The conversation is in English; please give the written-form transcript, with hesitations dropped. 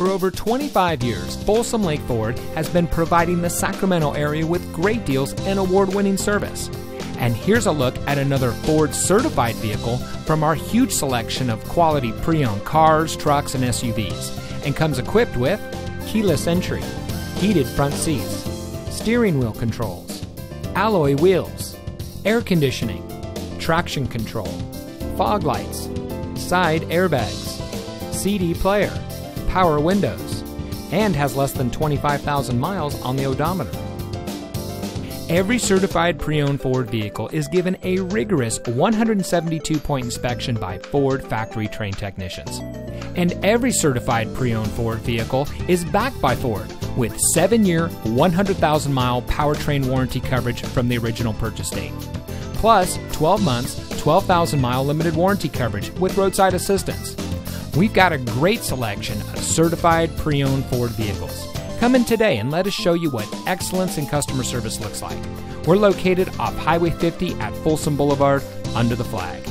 For over 25 years, Folsom Lake Ford has been providing the Sacramento area with great deals and award-winning service. And here's a look at another Ford-certified vehicle from our huge selection of quality pre-owned cars, trucks, and SUVs, and comes equipped with keyless entry, heated front seats, steering wheel controls, alloy wheels, air conditioning, traction control, fog lights, side airbags, CD player, power windows, and has less than 25,000 miles on the odometer. Every certified pre-owned Ford vehicle is given a rigorous 172-point inspection by Ford factory-trained technicians. And every certified pre-owned Ford vehicle is backed by Ford with 7-year, 100,000-mile powertrain warranty coverage from the original purchase date, plus 12 months, 12,000-mile limited warranty coverage with roadside assistance. We've got a great selection of certified pre-owned Ford vehicles. Come in today and let us show you what excellence in customer service looks like. We're located off Highway 50 at Folsom Boulevard under the flag.